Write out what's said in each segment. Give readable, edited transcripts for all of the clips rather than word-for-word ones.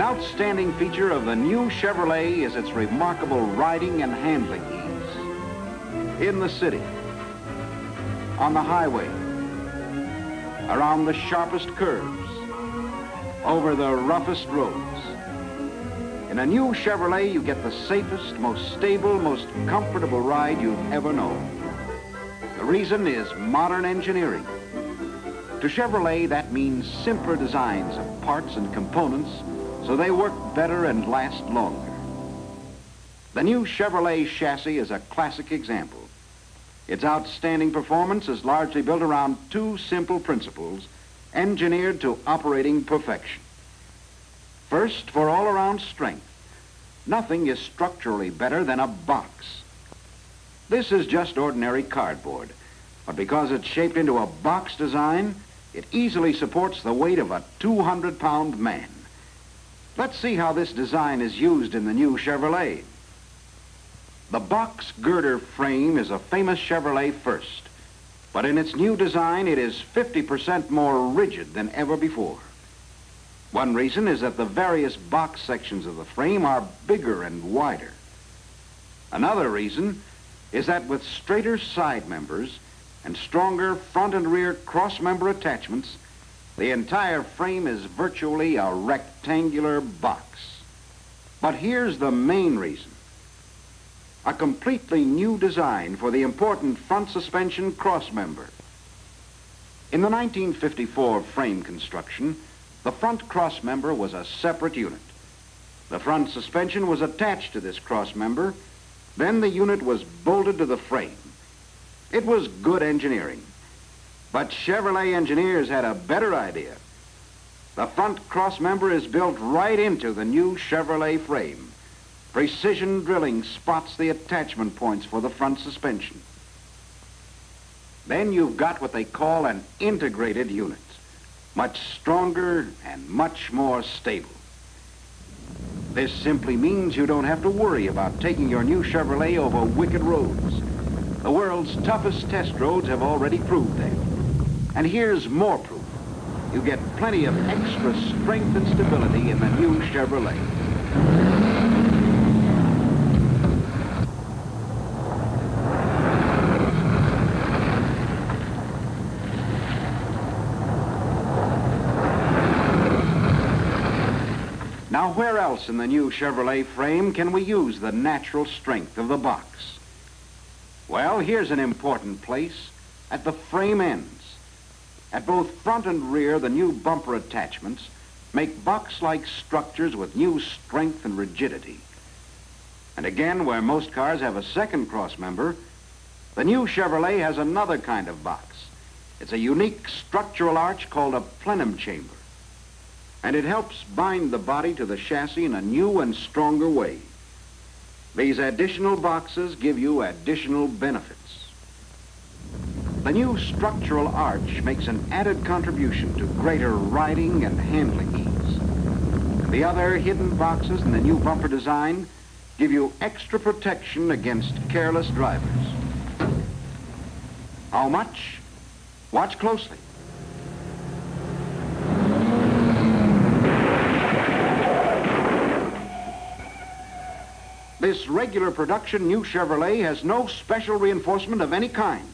An outstanding feature of the new Chevrolet is its remarkable riding and handling ease. In the city, on the highway, around the sharpest curves, over the roughest roads. In a new Chevrolet, you get the safest, most stable, most comfortable ride you've ever known. The reason is modern engineering. To Chevrolet, that means simpler designs of parts and components so they work better and last longer. The new Chevrolet chassis is a classic example. Its outstanding performance is largely built around two simple principles engineered to operating perfection. First, for all-around strength, nothing is structurally better than a box. This is just ordinary cardboard, but because it's shaped into a box design, it easily supports the weight of a 200-pound man. Let's see how this design is used in the new Chevrolet. The box girder frame is a famous Chevrolet first, but in its new design, it is 50% more rigid than ever before. One reason is that the various box sections of the frame are bigger and wider. Another reason is that with straighter side members and stronger front and rear cross-member attachments, the entire frame is virtually a rectangular box. But here's the main reason. A completely new design for the important front suspension cross-member. In the 1954 frame construction, the front cross-member was a separate unit. The front suspension was attached to this cross-member, then the unit was bolted to the frame. It was good engineering, but Chevrolet engineers had a better idea. The front cross-member is built right into the new Chevrolet frame. Precision drilling spots the attachment points for the front suspension. Then you've got what they call an integrated unit. Much stronger and much more stable. This simply means you don't have to worry about taking your new Chevrolet over wicked roads. The world's toughest test roads have already proved that. And here's more proof. You get plenty of extra strength and stability in the new Chevrolet. Now, where else in the new Chevrolet frame can we use the natural strength of the box? Well, here's an important place, at the frame ends. At both front and rear, the new bumper attachments make box-like structures with new strength and rigidity. And again, where most cars have a second cross-member, the new Chevrolet has another kind of box. It's a unique structural arch called a plenum chamber. And it helps bind the body to the chassis in a new and stronger way. These additional boxes give you additional benefits. The new structural arch makes an added contribution to greater riding and handling ease. The other hidden boxes in the new bumper design give you extra protection against careless drivers. How much? Watch closely. This regular production new Chevrolet has no special reinforcement of any kind.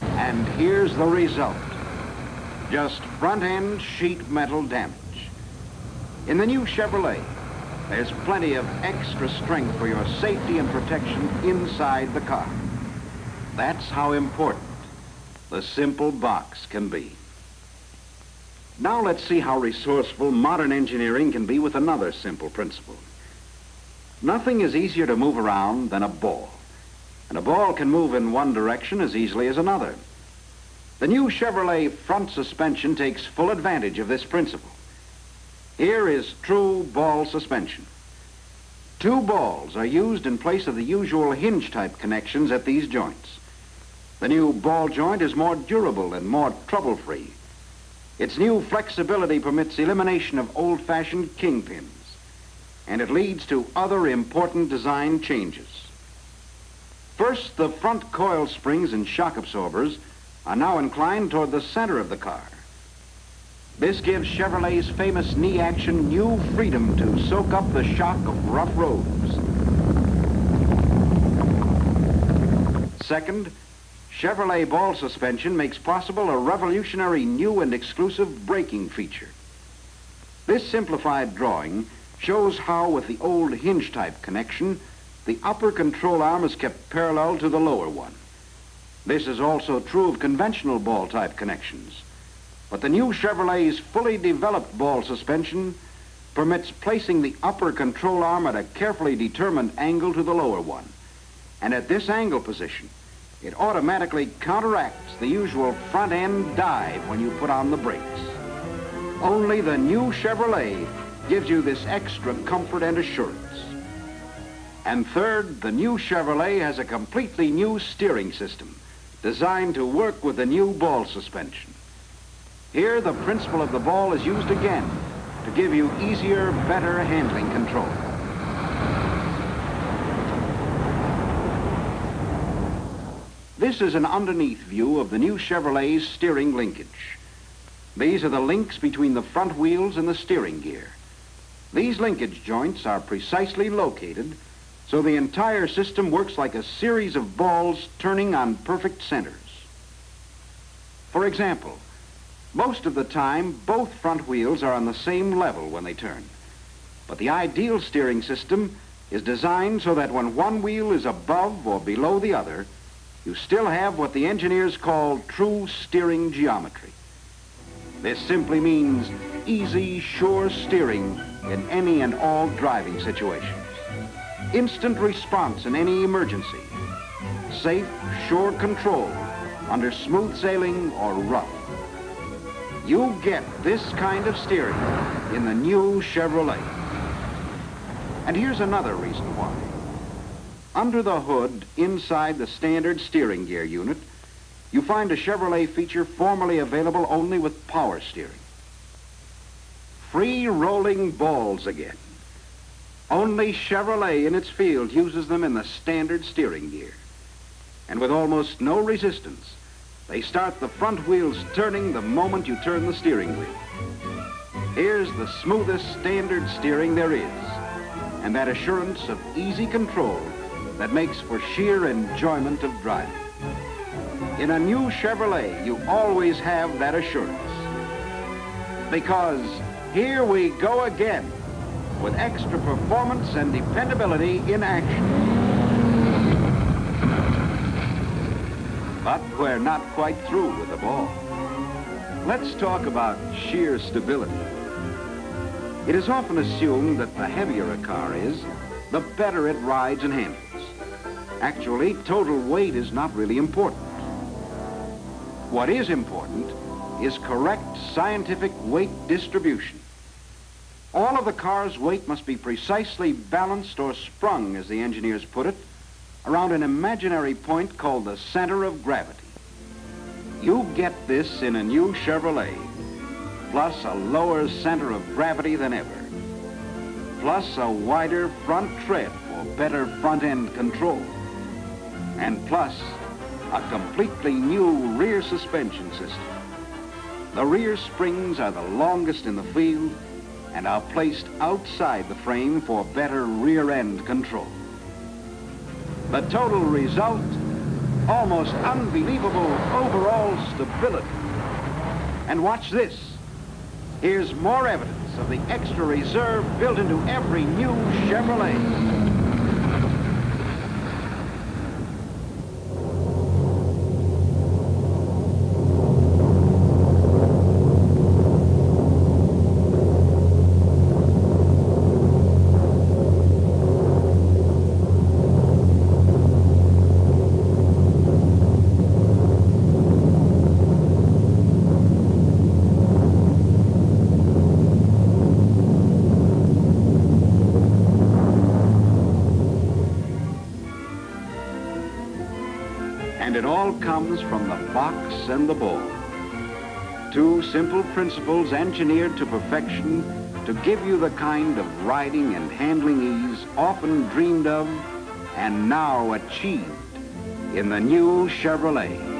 And here's the result. Just front-end sheet metal damage. In the new Chevrolet, there's plenty of extra strength for your safety and protection inside the car. That's how important the simple box can be. Now let's see how resourceful modern engineering can be with another simple principle. Nothing is easier to move around than a ball, and a ball can move in one direction as easily as another. The new Chevrolet front suspension takes full advantage of this principle. Here is true ball suspension. Two balls are used in place of the usual hinge-type connections at these joints. The new ball joint is more durable and more trouble-free. Its new flexibility permits elimination of old-fashioned kingpins. And it leads to other important design changes. First, the front coil springs and shock absorbers are now inclined toward the center of the car. This gives Chevrolet's famous knee action new freedom to soak up the shock of rough roads. Second, Chevrolet ball suspension makes possible a revolutionary new and exclusive braking feature. This simplified drawing shows how, with the old hinge-type connection, the upper control arm is kept parallel to the lower one. This is also true of conventional ball-type connections. But the new Chevrolet's fully developed ball suspension permits placing the upper control arm at a carefully determined angle to the lower one. And at this angle position, it automatically counteracts the usual front-end dive when you put on the brakes. Only the new Chevrolet gives you this extra comfort and assurance. And third, the new Chevrolet has a completely new steering system designed to work with the new ball suspension. Here, the principle of the ball is used again to give you easier, better handling control. This is an underneath view of the new Chevrolet's steering linkage. These are the links between the front wheels and the steering gear. These linkage joints are precisely located so the entire system works like a series of balls turning on perfect centers. For example, most of the time, both front wheels are on the same level when they turn. But the ideal steering system is designed so that when one wheel is above or below the other, you still have what the engineers call true steering geometry. This simply means easy, sure steering in any and all driving situations. Instant response in any emergency. Safe, sure control under smooth sailing or rough. You get this kind of steering in the new Chevrolet. And here's another reason why. Under the hood, inside the standard steering gear unit, you find a Chevrolet feature formerly available only with power steering. Free rolling balls again. Only Chevrolet in its field uses them in the standard steering gear. And with almost no resistance, they start the front wheels turning the moment you turn the steering wheel. Here's the smoothest standard steering there is, and that assurance of easy control that makes for sheer enjoyment of driving. In a new Chevrolet, you always have that assurance. Because here we go again, with extra performance and dependability in action. But we're not quite through with the ball. Let's talk about sheer stability. It is often assumed that the heavier a car is, the better it rides and handles. Actually, total weight is not really important. What is important is correct scientific weight distribution. All of the car's weight must be precisely balanced or sprung, as the engineers put it, around an imaginary point called the center of gravity. You get this in a new Chevrolet, plus a lower center of gravity than ever, plus a wider front tread for better front-end control, and plus a completely new rear suspension system. The rear springs are the longest in the field, and are placed outside the frame for better rear-end control. The total result, almost unbelievable overall stability. And watch this. Here's more evidence of the extra reserve built into every new Chevrolet. And it all comes from the box and the ball. Two simple principles engineered to perfection to give you the kind of riding and handling ease often dreamed of and now achieved in the new Chevrolet.